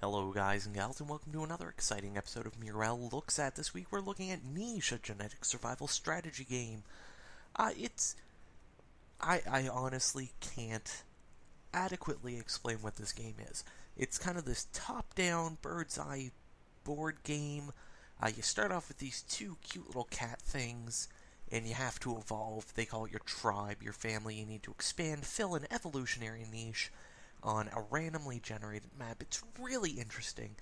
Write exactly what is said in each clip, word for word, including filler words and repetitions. Hello guys and gals, and welcome to another exciting episode of Murel Looks At. This week we're looking at Niche, a genetic survival strategy game. Uh, it's... I, I honestly can't adequately explain what this game is. It's kind of this top-down, bird's-eye board game. Uh, you start off with these two cute little cat things, and you have to evolve. They call it your tribe, your family. You need to expand, fill an evolutionary niche on a randomly generated map. It's really interesting,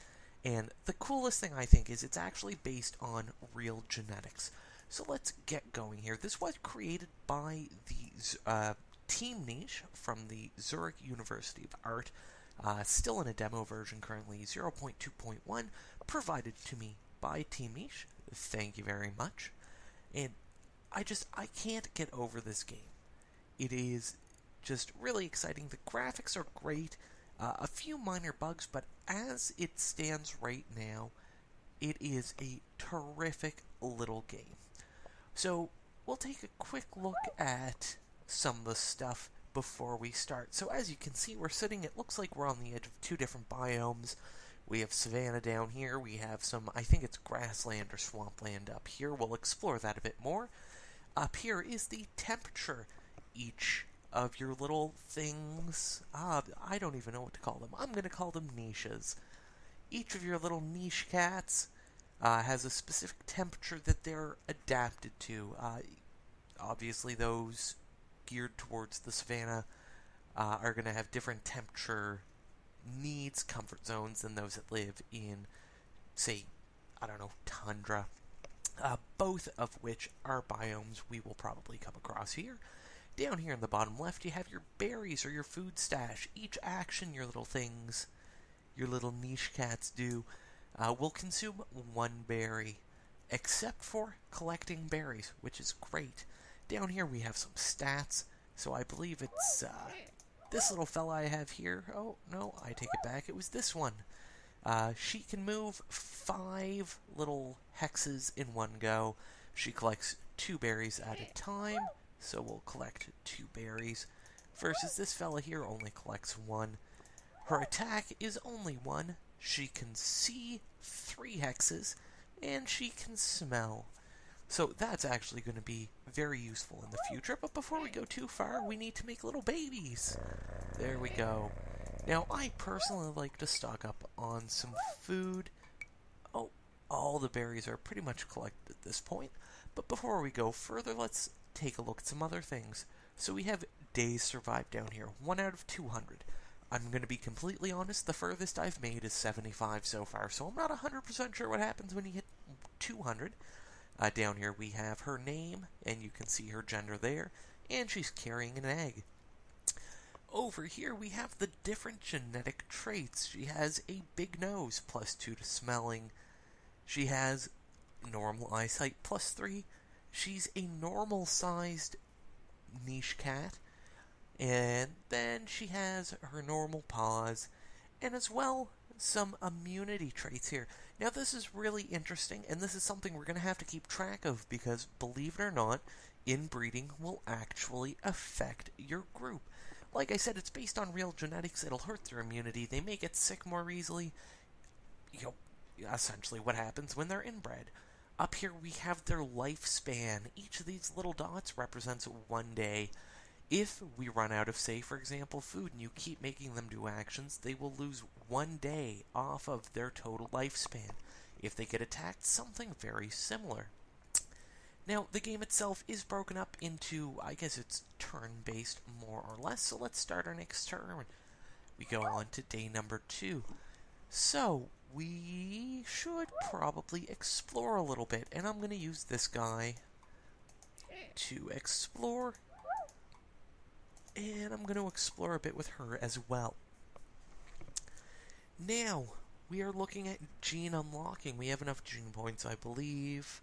and the coolest thing I think is it's actually based on real genetics. So let's get going here. This was created by the uh, Team Niche from the Zurich University of Art, uh, still in a demo version currently, zero point two point one, provided to me by Team Niche. Thank you very much. And I just, I can't get over this game. It is just really exciting. The graphics are great, uh, a few minor bugs, but as it stands right now, it is a terrific little game. So we'll take a quick look at some of the stuff before we start. So as you can see, we're sitting, it looks like we're on the edge of two different biomes. We have savanna down here, we have some, I think it's grassland or swampland up here. We'll explore that a bit more. Up here is the temperature each of your little things. Uh, I don't even know what to call them. I'm going to call them niches. Each of your little niche cats uh, has a specific temperature that they're adapted to. Uh, obviously those geared towards the savanna uh, are going to have different temperature needs, comfort zones, than those that live in, say, I don't know, tundra. Uh, both of which are biomes we will probably come across here. Down here in the bottom left, you have your berries or your food stash. Each action your little things, your little niche cats do, uh, will consume one berry, except for collecting berries, which is great. Down here we have some stats, so I believe it's uh, this little fella I have here. Oh, no, I take it back. It was this one. Uh, she can move five little hexes in one go. She collects two berries at a time. So we'll collect two berries, versus this fella here only collects one. Her attack is only one. She can see three hexes, and she can smell. So that's actually going to be very useful in the future, but before we go too far, we need to make little babies. There we go. Now, I personally like to stock up on some food. Oh, all the berries are pretty much collected at this point, but before we go further, let's take a look at some other things. So we have days survived down here, one out of two hundred. I'm going to be completely honest, the furthest I've made is seventy-five so far, so I'm not one hundred percent sure what happens when you hit two hundred. Uh, down here we have her name, and you can see her gender there, and she's carrying an egg. Over here we have the different genetic traits. She has a big nose, plus two to smelling. She has normal eyesight, plus three. She's a normal-sized niche cat, and then she has her normal paws, and as well, some immunity traits here. Now, this is really interesting, and this is something we're going to have to keep track of, because, believe it or not, inbreeding will actually affect your group. Like I said, it's based on real genetics. It'll hurt their immunity. They may get sick more easily. You know, essentially what happens when they're inbred. Up here we have their lifespan. Each of these little dots represents one day. If we run out of, say, for example, food, and you keep making them do actions, they will lose one day off of their total lifespan. If they get attacked, something very similar. Now, the game itself is broken up into, I guess it's turn-based more or less, so let's start our next turn. We go on to day number two. So we should probably explore a little bit, and I'm going to use this guy to explore, and I'm going to explore a bit with her as well. Now, we are looking at gene unlocking. We have enough gene points, I believe,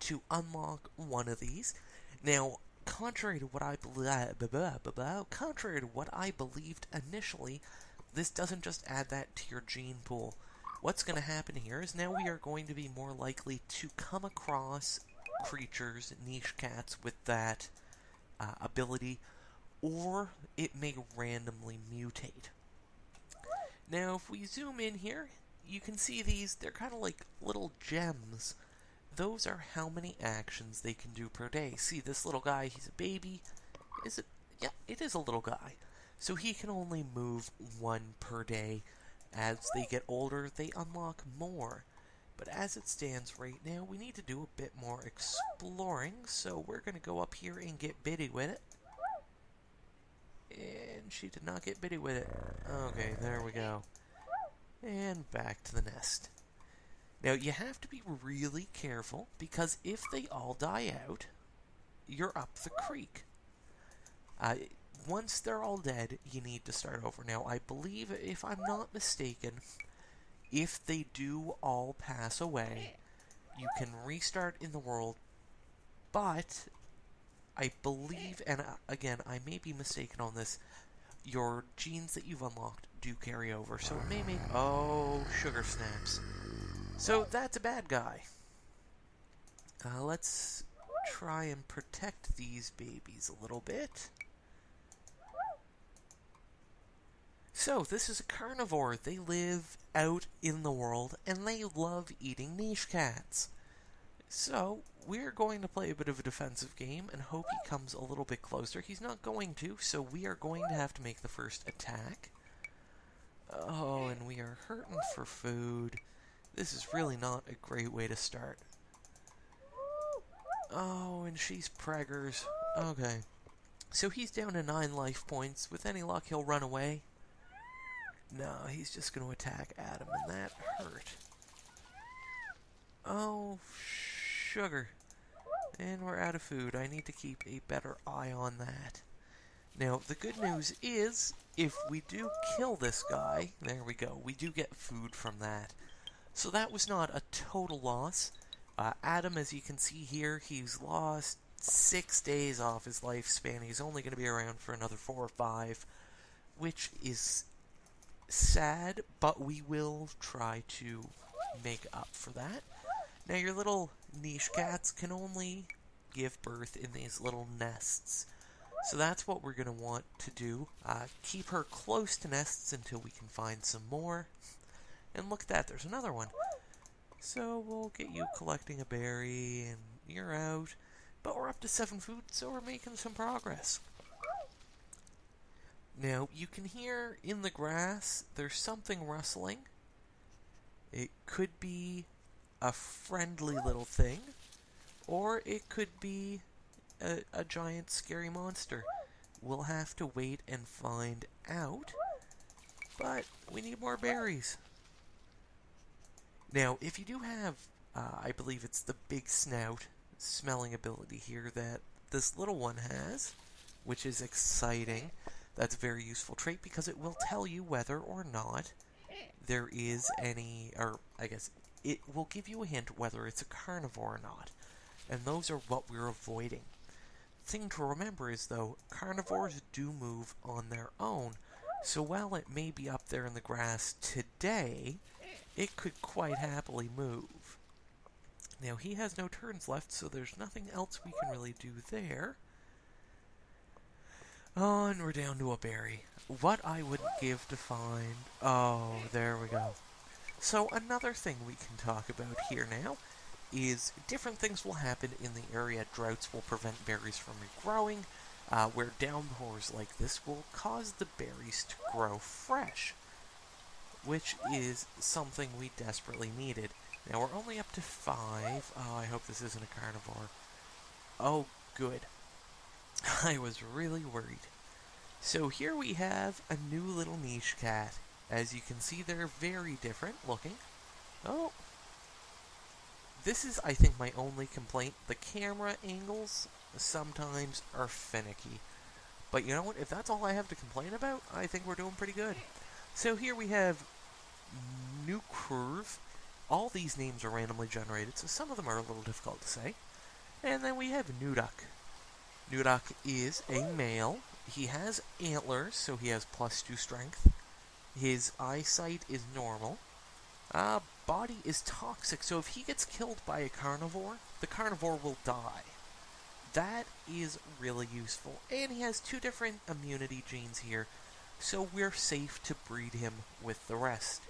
to unlock one of these. Now, contrary to what I, blah, blah, blah, blah, blah, contrary to what I believed initially, this doesn't just add that to your gene pool. What's going to happen here is now we are going to be more likely to come across creatures, niche cats, with that uh, ability, or it may randomly mutate. Now, if we zoom in here, you can see these, they're kind of like little gems. Those are how many actions they can do per day. See this little guy, he's a baby. Is it? Yeah, it is a little guy. So he can only move one per day. As they get older, they unlock more. But as it stands right now, we need to do a bit more exploring. So we're going to go up here and get bitty with it. And she did not get bitty with it. Okay, there we go. And back to the nest. Now, you have to be really careful, because if they all die out, you're up the creek. Uh, once they're all dead, you need to start over. Now, I believe, if I'm not mistaken, if they do all pass away, you can restart in the world, but I believe, and again, I may be mistaken on this, your genes that you've unlocked do carry over, so it may make... Oh, sugar snaps. So that's a bad guy. Uh, let's try and protect these babies a little bit. So this is a carnivore. They live out in the world, and they love eating niche cats. So we're going to play a bit of a defensive game and hope he comes a little bit closer. He's not going to, so we are going to have to make the first attack. Oh, and we are hurting for food. This is really not a great way to start. Oh, and she's preggers. Okay. So he's down to nine life points. With any luck, he'll run away. No, he's just going to attack Adam, and that hurt. Oh, sugar. And we're out of food. I need to keep a better eye on that. Now, the good news is, if we do kill this guy, there we go, we do get food from that. So that was not a total loss. Uh, Adam, as you can see here, he's lost six days off his lifespan. He's only going to be around for another four or five, which is sad, but we will try to make up for that. Now, your little niche cats can only give birth in these little nests. So that's what we're going to want to do. Uh, keep her close to nests until we can find some more. And look at that, there's another one. So we'll get you collecting a berry, and you're out. But we're up to seven food, so we're making some progress. Now, you can hear in the grass, there's something rustling. It could be a friendly little thing, or it could be a, a giant scary monster. We'll have to wait and find out. But we need more berries. Now, if you do have, uh, I believe it's the big snout smelling ability here that this little one has, which is exciting. That's a very useful trait because it will tell you whether or not there is any, or I guess it will give you a hint whether it's a carnivore or not. And those are what we're avoiding. Thing to remember is, though, carnivores do move on their own. So while it may be up there in the grass today, it could quite happily move. Now, he has no turns left, so there's nothing else we can really do there. Oh, and we're down to a berry. What I would give to find... Oh, there we go. So another thing we can talk about here now is different things will happen in the area. Droughts will prevent berries from regrowing, uh, where downpours like this will cause the berries to grow fresh, which is something we desperately needed. Now, we're only up to five. Oh, I hope this isn't a carnivore. Oh, good. I was really worried. So here we have a new little niche cat. As you can see, they're very different looking. Oh. This is, I think, my only complaint. The camera angles sometimes are finicky. But you know what? If that's all I have to complain about, I think we're doing pretty good. So here we have new curve. All these names are randomly generated, so some of them are a little difficult to say. And then we have Nuduck. Nuduck is a male. He has antlers, so he has plus two strength. His eyesight is normal. Uh, body is toxic, so if he gets killed by a carnivore, the carnivore will die. That is really useful. And he has two different immunity genes here. so we're safe to breed him with the rest.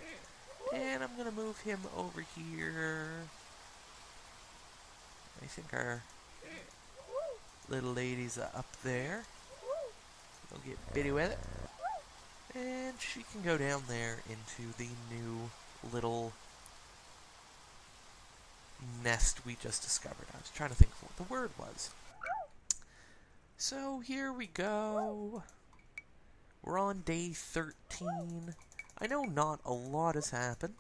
And I'm going to move him over here. I think our little ladies are up there. We'll get Biddy with it. And she can go down there into the new little nest we just discovered. I was trying to think of what the word was. So here we go. We're on day thirteen. I know not a lot has happened,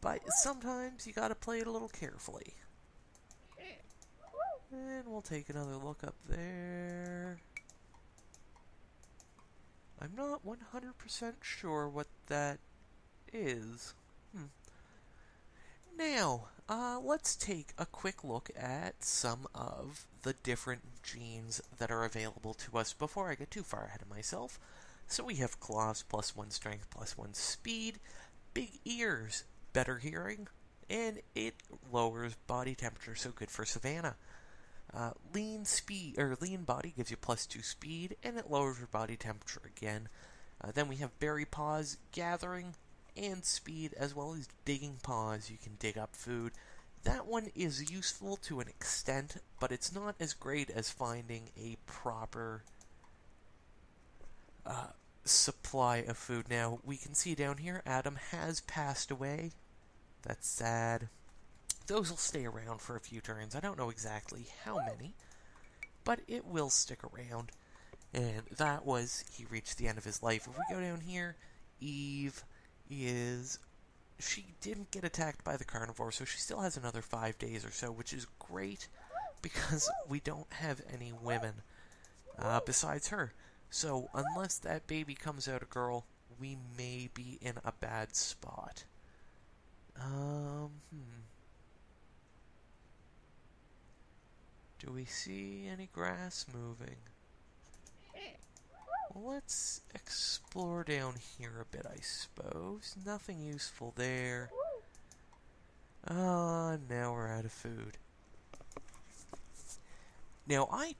but sometimes you gotta play it a little carefully. And we'll take another look up there. I'm not one hundred percent sure what that is. Hmm. Now, uh, let's take a quick look at some of the different genes that are available to us before I get too far ahead of myself. So we have claws, plus one strength, plus one speed, big ears, better hearing, and it lowers body temperature, so good for savannah. Uh, lean speed or lean body gives you plus two speed, and it lowers your body temperature again. Uh, then we have berry paws, gathering, and speed, as well as digging paws. You can dig up food. That one is useful to an extent, but it's not as great as finding a proper uh, supply of food. Now, we can see down here, Adam has passed away. That's sad. Those will stay around for a few turns. I don't know exactly how many, but it will stick around. And that was, he reached the end of his life. If we go down here, Eve is, she didn't get attacked by the carnivore, so she still has another five days or so, which is great because we don't have any women uh, besides her. So unless that baby comes out a girl, we may be in a bad spot. Um, hmm. Do we see any grass moving? Well, let's explore down here a bit, I suppose. Nothing useful there. Ah, uh, now we're out of food. Now, I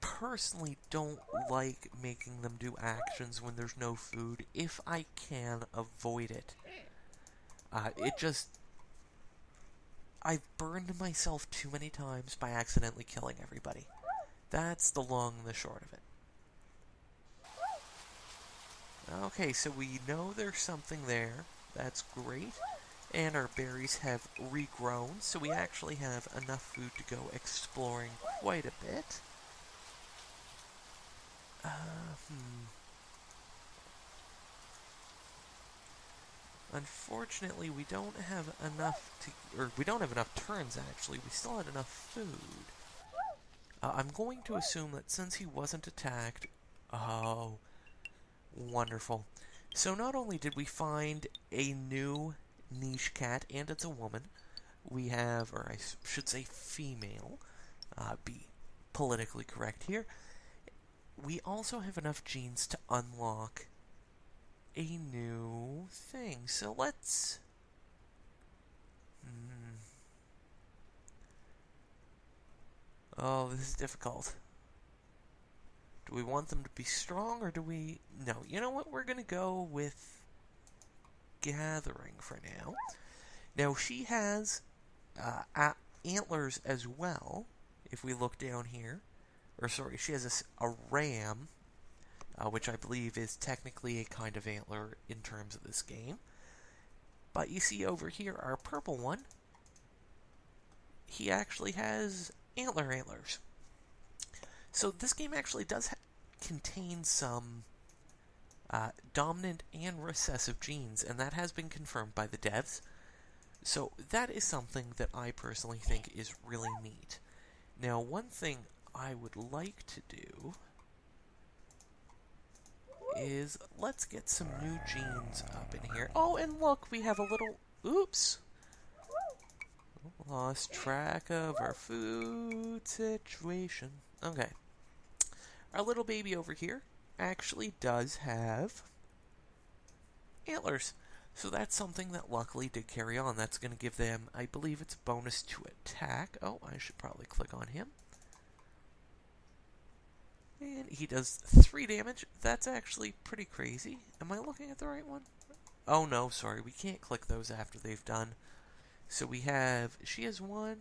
personally don't like making them do actions when there's no food, if I can avoid it. Uh, it just... I've burned myself too many times by accidentally killing everybody. That's the long and the short of it. Okay, so we know there's something there. That's great. And our berries have regrown, so we actually have enough food to go exploring quite a bit. Uh, hmm. Unfortunately, we don't have enough to, or we don't have enough turns, actually. We still had enough food. Uh, I'm going to assume that since he wasn't attacked... Oh, wonderful. So not only did we find a new niche cat, and it's a woman, we have, or I should say female, uh, be politically correct here, we also have enough genes to unlock a new thing. So let's... Hmm. Oh, this is difficult. Do we want them to be strong, or do we... No, you know what? We're going to go with gathering for now. Now, she has uh, antlers as well, if we look down here. Or, sorry, she has a, a ram... Uh, which I believe is technically a kind of antler in terms of this game. But you see over here, our purple one, he actually has antler antlers. So this game actually does ha contain some uh, dominant and recessive genes, and that has been confirmed by the devs. So that is something that I personally think is really neat. Now, one thing I would like to do... is let's get some new genes up in here. Oh, and look, we have a little... Oops! Lost track of our food situation. Okay. Our little baby over here actually does have antlers. So that's something that luckily did carry on. That's going to give them, I believe it's bonus to attack. Oh, I should probably click on him. And he does three damage. That's actually pretty crazy. Am I looking at the right one? Oh no, sorry, we can't click those after they've done. So we have, she has one.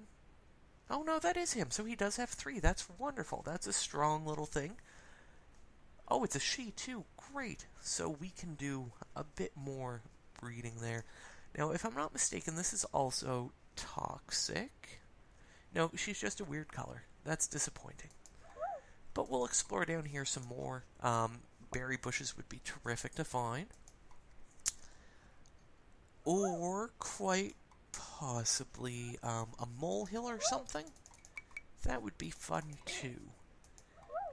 Oh no, that is him. So he does have three. That's wonderful. That's a strong little thing. Oh, it's a she too. Great. So we can do a bit more breeding there. Now, if I'm not mistaken, this is also toxic. No, she's just a weird color. That's disappointing. But we'll explore down here some more. Um, berry bushes would be terrific to find. Or quite possibly um, a molehill or something. That would be fun too.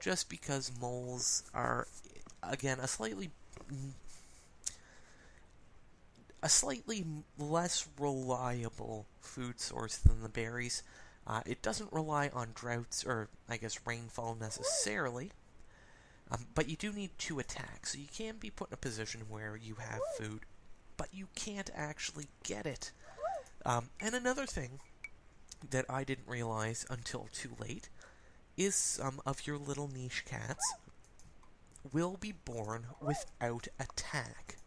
Just because moles are, again, a slightly a slightly less reliable food source than the berries. Uh, it doesn't rely on droughts or, I guess, rainfall necessarily. Um, but you do need to attack, so you can be put in a position where you have food, but you can't actually get it. Um, and another thing that I didn't realize until too late is some of your little niche cats will be born without attack.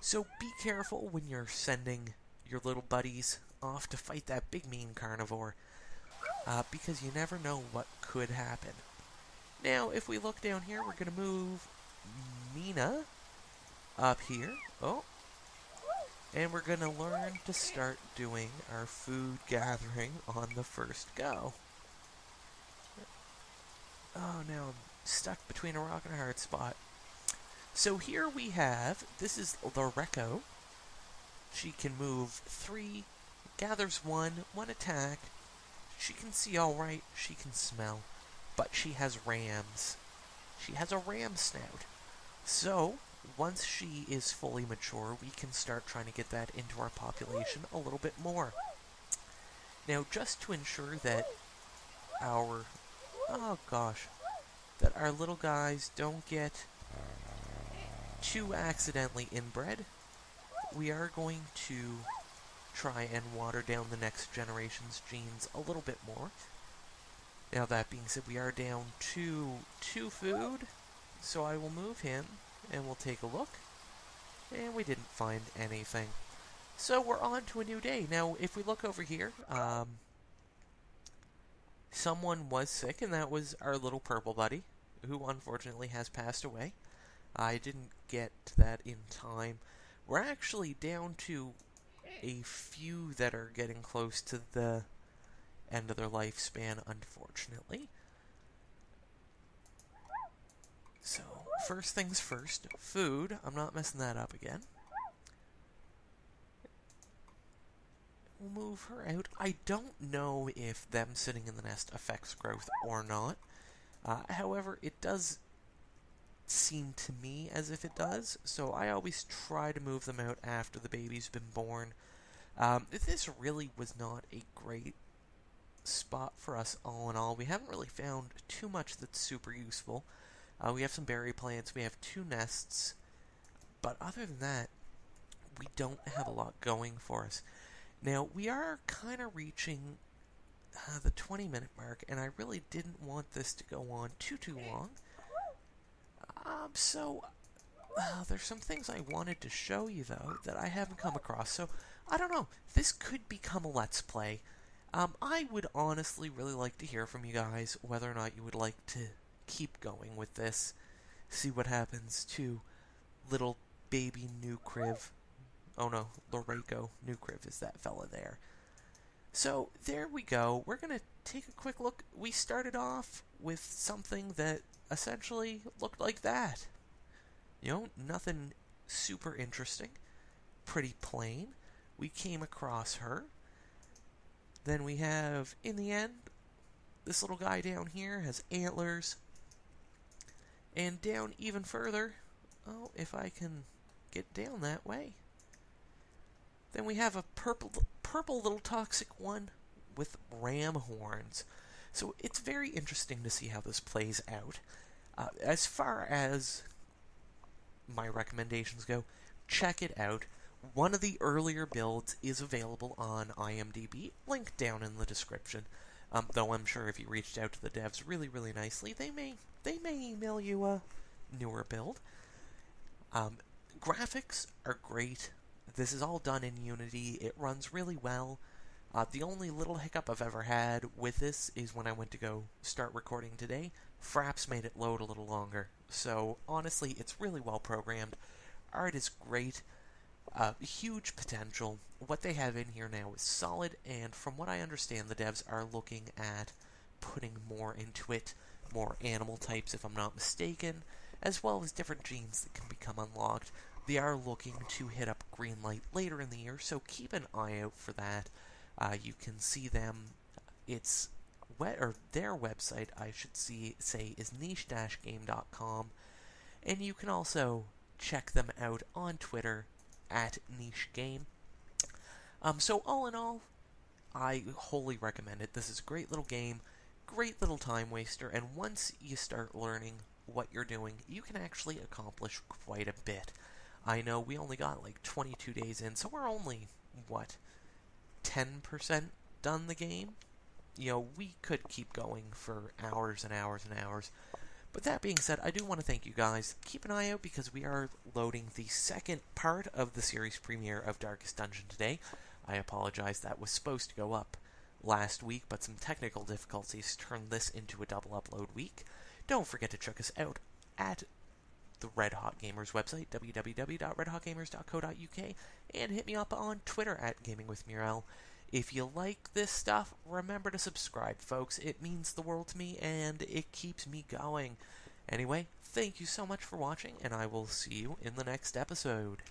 So be careful when you're sending your little buddies off to fight that big mean carnivore, uh, because you never know what could happen. Now, if we look down here, we're going to move Mina up here. Oh. And we're going to learn to start doing our food gathering on the first go. Oh, now I'm stuck between a rock and a hard spot. So here we have, this is Loreco. She can move three, gathers one, one attack. She can see alright, she can smell, but she has rams. She has a ram snout. So, once she is fully mature, we can start trying to get that into our population a little bit more. Now, just to ensure that our, oh gosh, that our little guys don't get too accidentally inbred, we are going to try and water down the next generation's genes a little bit more. Now that being said, we are down to two food, so I will move him and we'll take a look. And we didn't find anything. So we're on to a new day. Now if we look over here, um, someone was sick, and that was our little purple buddy, who unfortunately has passed away. I didn't get to that in time. We're actually down to a few that are getting close to the end of their lifespan, unfortunately. So, first things first, food. I'm not messing that up again. We'll move her out. I don't know if them sitting in the nest affects growth or not. Uh, however, it does seem to me as if it does, so I always try to move them out after the baby's been born. Um, this really was not a great spot for us all in all. We haven't really found too much that's super useful. Uh, we have some berry plants, we have two nests, but other than that, we don't have a lot going for us. Now, we are kind of reaching uh, the twenty minute mark, and I really didn't want this to go on too, too long. Um, so, uh, there's some things I wanted to show you, though, that I haven't come across. So, I don't know. This could become a Let's Play. Um, I would honestly really like to hear from you guys whether or not you would like to keep going with this. See what happens to little baby Nucriv. Oh no, Loreco. Nucriv is that fella there. So, there we go. We're going to take a quick look. We started off with something that essentially looked like that. You know, nothing super interesting. Pretty plain. We came across her. Then we have, in the end, this little guy down here has antlers. And down even further, oh, if I can get down that way. Then we have a purple, purple little toxic one with ram horns. So it's very interesting to see how this plays out. Uh, as far as my recommendations go, check it out. One of the earlier builds is available on I M D B, link down in the description. Um, though I'm sure if you reached out to the devs really, really nicely, they may they may email you a newer build. Um, graphics are great. This is all done in Unity. It runs really well. Uh, the only little hiccup I've ever had with this is when I went to go start recording today, Fraps made it load a little longer. So, honestly, it's really well programmed. Art is great. Uh, huge potential. What they have in here now is solid, and from what I understand, the devs are looking at putting more into it, more animal types, if I'm not mistaken, as well as different genes that can become unlocked. They are looking to hit up Greenlight later in the year, so keep an eye out for that. Uh, you can see them, it's, wet, or their website, I should see, say, is niche game dot com, and you can also check them out on Twitter, at niche game. Um, so all in all, I wholly recommend it. This is a great little game, great little time waster, and once you start learning what you're doing, you can actually accomplish quite a bit. I know we only got like twenty-two days in, so we're only, what, ten percent done the game? You know, we could keep going for hours and hours and hours. But that being said, I do want to thank you guys. Keep an eye out because we are loading the second part of the series premiere of Darkest Dungeon today. I apologize, that was supposed to go up last week, but some technical difficulties turned this into a double upload week. Don't forget to check us out at the Red Hot Gamers website, w w w dot red hot gamers dot co dot u k, and hit me up on Twitter at gaming with Muriel. If you like this stuff, remember to subscribe, folks. It means the world to me, and it keeps me going. Anyway, thank you so much for watching, and I will see you in the next episode.